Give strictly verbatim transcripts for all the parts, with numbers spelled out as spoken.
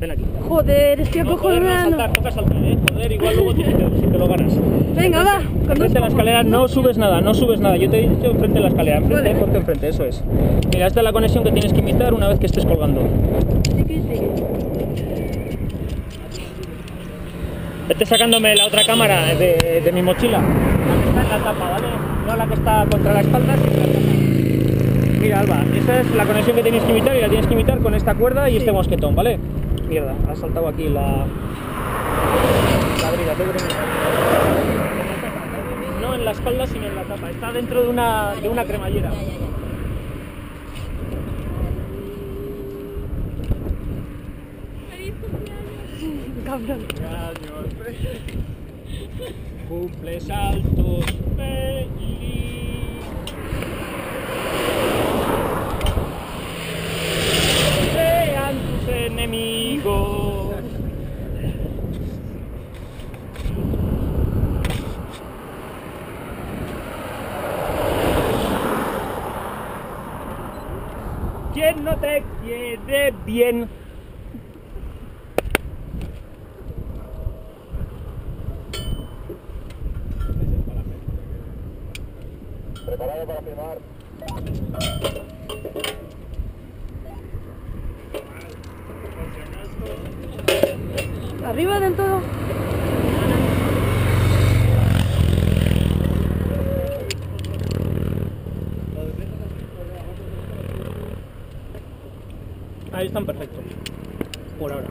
Ven aquí. Joder, estoy acojonado. No saltar, toca saltar, eh. Joder, igual luego te, si te lo ganas. Venga, va. Frente a la escalera, no subes nada, no subes nada. Yo te he dicho frente a la escalera, enfrente, vale. Porque enfrente, eso es. Mira, esta es la conexión que tienes que imitar una vez que estés colgando. Sí, sí, sí. Vete sacándome la otra cámara de, de mi mochila. La que está en la tapa, ¿vale? No la que está contra la espalda, sino la tapa. Mira, Alba, esa es la conexión que tienes que imitar y la tienes que imitar con esta cuerda y sí. Este mosquetón, ¿vale? Mierda, ha saltado aquí la... la brida, tengo que mirar. No en la espalda, sino en la tapa. Está dentro de una, de una cremallera. ¡Feliz cumpleaños! ¡Cabrón! ¡Cumple saltos! ¡Feliz! Enemigos. Quien no te quiere bien. Preparado para firmar. Arriba del todo. Ahí están perfectos. Por ahora.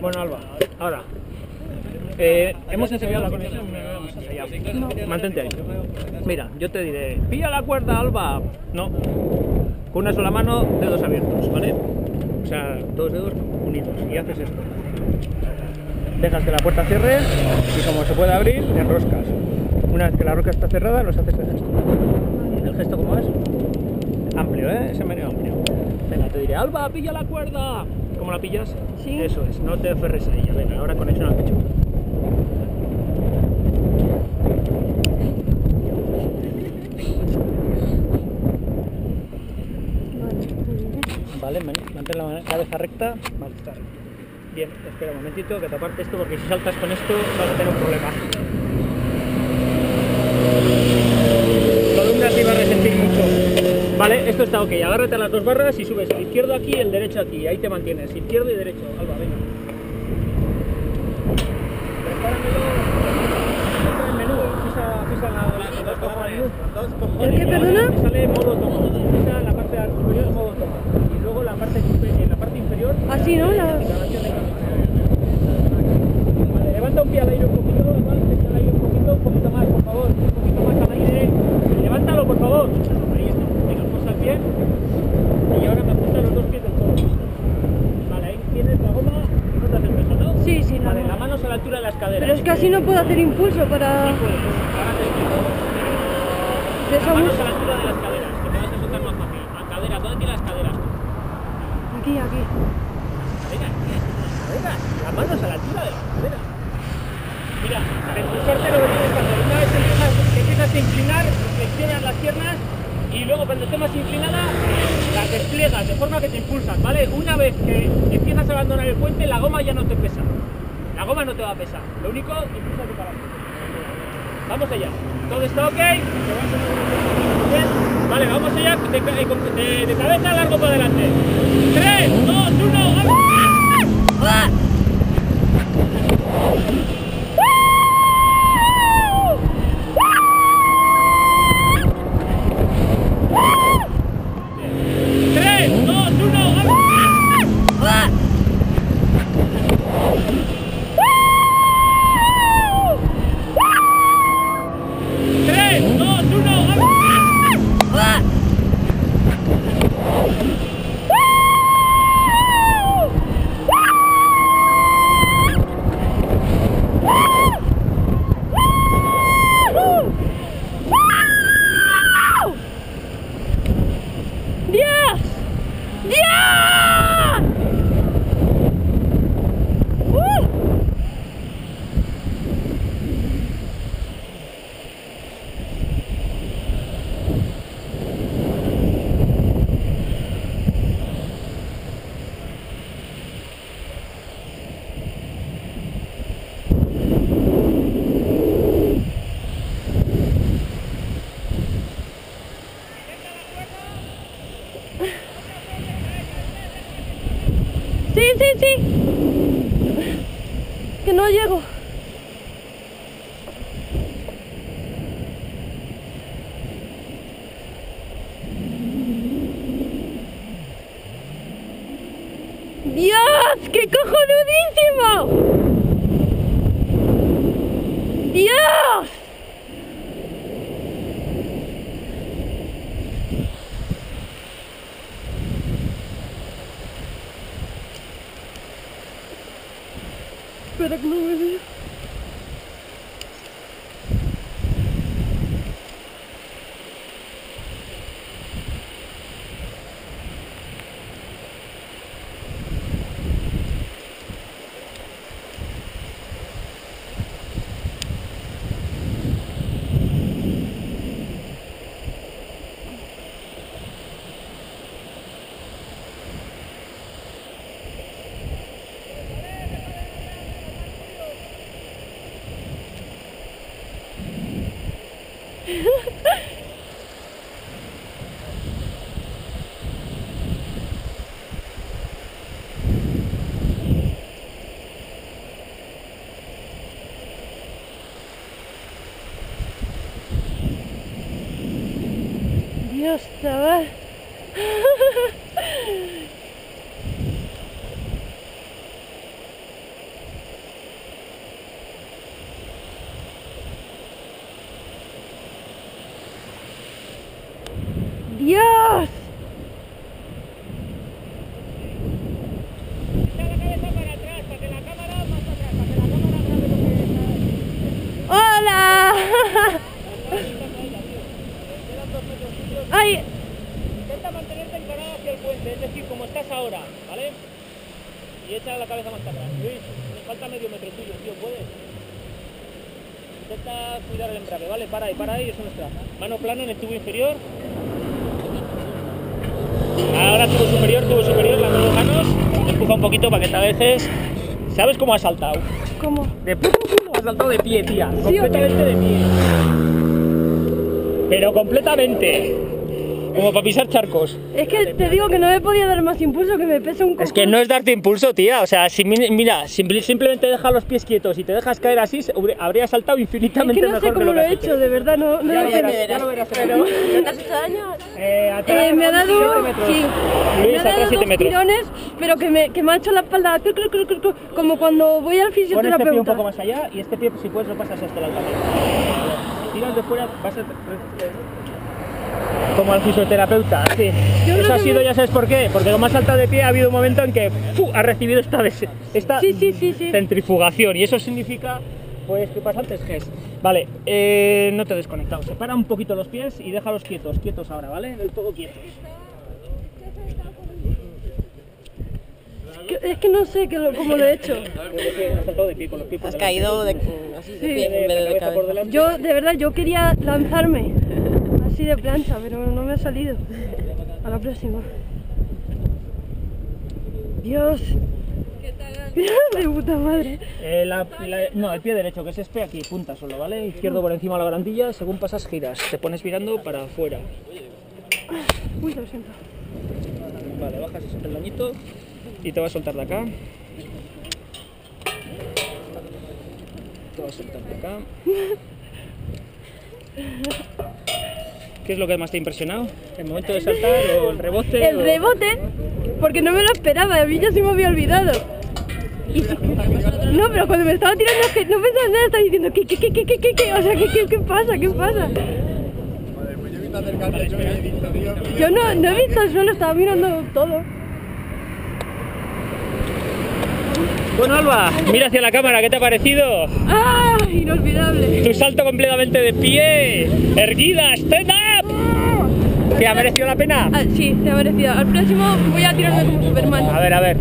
Bueno, Alba, ahora. Eh, hemos enseñado la conexión. No. Mantente ahí. Mira, yo te diré, pilla la cuerda, Alba. No. Con una sola mano, dedos abiertos, ¿vale? O sea, dos dedos unidos. Y haces esto. Dejas que la puerta cierre y como se puede abrir, enroscas. Una vez que la rosca está cerrada, nos haces el gesto. ¿El gesto cómo es? Amplio, ¿eh? Ese meneo amplio. Venga, te diré, Alba, pilla la cuerda. ¿Cómo la pillas? Sí. Eso es, no te aferres a ella. Venga, ahora conexión al pecho. Vale, mantén la cabeza recta. Vale, está recta. Bien, espera un momentito que te aparte esto porque si saltas con esto vas a tener un problema. Columna te va a resentir mucho. Vale, esto está ok. Agárrate a las dos barras y subes el izquierdo aquí y el derecho aquí. Ahí te mantienes. Izquierdo y derecho. Alba, venga. Prepáramelo. El menú. Fija, fija la cojones. Dos cojones. ¿El qué, perdona? Sale modo tomo. Fija la parte superior modo tomo. Y luego la parte superior. Así, ¿no? La... Vale, levanta un pie al aire un poquito, levanta al aire un poquito, un poquito más, por favor, un poquito más al aire. Levántalo, por favor. Ahí está. Venga, posa el pie. Y ahora me apunta los dos pies del todo. Vale, ahí tienes la goma, no te haces peso, ¿no? Sí, sí, no. Vale, la mano es a la altura de las caderas. Pero es que así no puedo hacer impulso para... Sí, puedes. Ahora te explico. La mano es a la altura de las caderas, que te vas a soltar más fácil. A cadera, ¿dónde tienes las caderas? Aquí, aquí. Venga, venga, las manos a la altura de la cadera. Mira, para impulsarte lo que tienes que hacer. Una vez que empiezas a inclinar, flexionas las piernas y luego cuando estés más inclinada, las despliegas de forma que te impulsas, ¿vale? Una vez que empiezas a abandonar el puente, la goma ya no te pesa. La goma no te va a pesar. Lo único, impulsate para abajo. Vamos allá. ¿Todo está ok? Vale, vamos allá de, de, de cabeza largo para adelante. tres, dos, uno, ¡ah! Sí, sí, sí. Que no llego. ¡Dios! ¡Qué cojonudísimo! ¡Dios! Espera que no me vea. Dios, chaval. ¡Dios! Está la cabeza para atrás, para que la cámara más atrás, para que la cámara grabe lo que está. ¡Hola! ¡Ay! Intenta mantenerte encarada hacia el puente, es decir, como estás ahora, ¿vale? Y echa la cabeza más atrás. Luis, me falta medio metro tuyo, tío, ¿puedes? Intenta cuidar el embrague, ¿vale? Para ahí, para ahí, eso no está. Mano plana en el tubo inferior. Ahora tubo superior, tubo superior, las dos manos, empuja un poquito para que te veces. ¿Sabes cómo has saltado? ¿Cómo? De puto culo has saltado de pie, tía. ¿Sí, completamente de pie? Pero completamente. Como para pisar charcos. Es que te digo que no me podía dar más impulso, que me pesa un cojo. Es que no es darte impulso, tía. O sea, si, mira, simplemente deja los pies quietos y te dejas caer así, habría saltado infinitamente mejor. Es que no mejor sé cómo lo, lo he hecho, de verdad. No, no ya lo verás, verás, ya lo verás. Pero... ¿Te has hecho daño? Eh, atrás, eh, me ha dado siete metros. Sí. Luis, me ha dado dos metros. Tirones, pero que me, que me ha hecho la espalda cru, cru, cru, cru, cru, como cuando voy al fisioterapeuta. Pon este pie un poco más allá y este pie, si puedes, lo pasas hasta la altura. Si tiras de fuera, vas a... Como al fisioterapeuta, sí. Eso ha sido, me... ya sabes por qué, porque lo más saltado de pie ha habido un momento en que ¡fu! Ha recibido esta, des... esta sí, sí, sí, sí. centrifugación, y eso significa, pues, que pasantes G E S. Vale, eh, no te he desconectado, separa un poquito los pies y déjalos quietos, quietos ahora, ¿vale? Del todo quietos. Es que, es que no sé que lo, cómo lo he hecho. Has caído de, así de pie, sí, en vez de, de cabeza. Cabeza. Yo, de verdad, yo quería lanzarme. Sí, de plancha, pero no me ha salido. A la próxima. Dios. De puta madre. Eh, la, la, no, el pie derecho, que es este, aquí, punta solo, ¿vale? Izquierdo por encima de la barandilla, según pasas giras. Te pones mirando para afuera. Uy, lo siento. Vale, bajas ese peldañito y te vas a soltar de acá. Te vas a soltar de acá. ¿Qué es lo que más te ha impresionado? ¿El momento de saltar o el rebote? El o... rebote, porque no me lo esperaba, a mí ya se me había olvidado. Y si... No, pero cuando me estaba tirando, no pensaba en nada, estaba diciendo, ¿qué, qué, qué, qué, qué, qué? O sea, ¿qué, qué, qué pasa? ¿Qué pasa? Yo no, no he visto el suelo, estaba mirando todo. Bueno, Alba, mira hacia la cámara, ¿qué te ha parecido? ¡Ah! Inolvidable. Tu salto completamente de pie, erguida, stand up. ¿Te ha merecido la pena? Ah, sí, te ha merecido. Al próximo voy a tirarme como Superman. A ver, a ver.